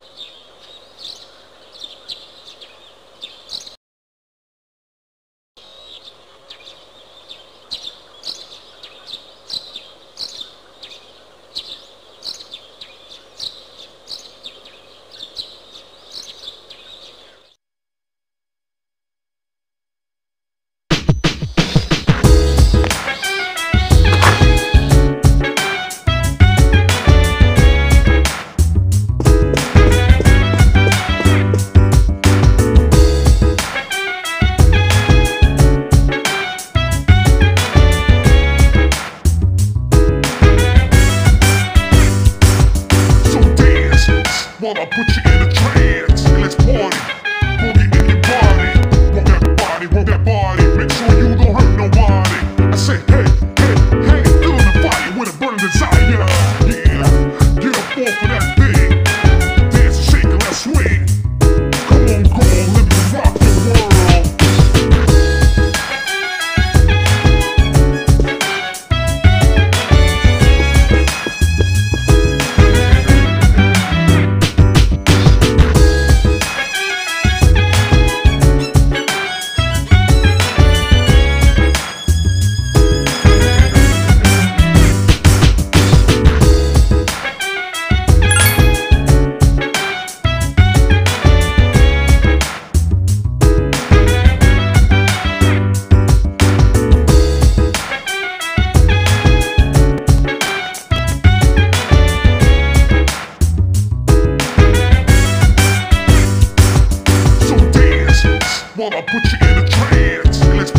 Wanna put you in a trance, and let's party. Boogie in your body, work that body, work that body. Make sure you don't hurt nobody. I say hey, hey, hey, feeling the fire with a burning desire. Yeah, get up off of that thing, dance and shake and let's swing. Come on, let me rock the world. Wanna put you in a trance, and let's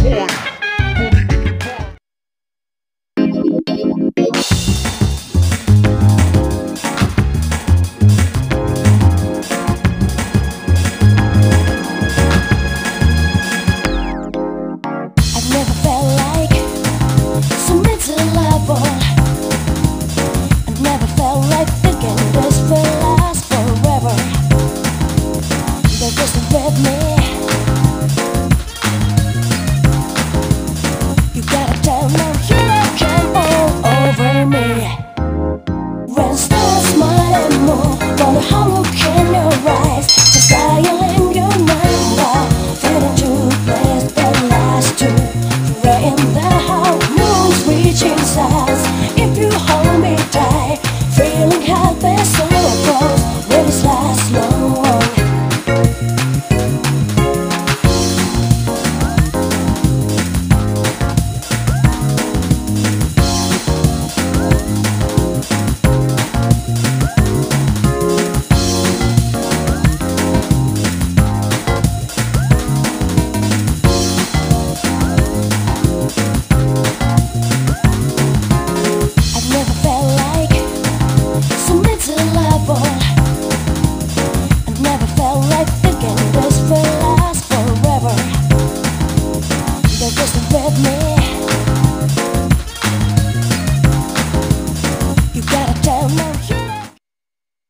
party. Boogie in your body. I've never felt like so miserable. I've never felt like thinking this will last forever. They're just with me.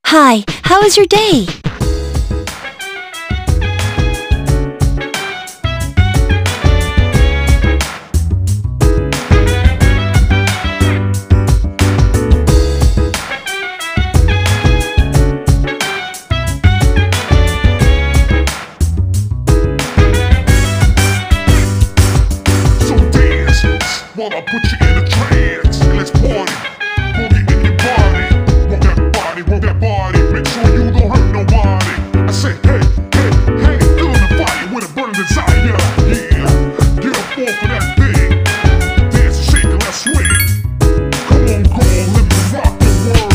Hi, how was your day? Wanna put you in a trance, and let's party. Boogie in your body, work that body, work that body. Make sure you don't hurt nobody. I say hey, hey, hey, feeling the fire with a burning desire. Yeah, get up off of that thing, dance and shake and let's swing. Come on, let me rock the world.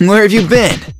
Where have you been?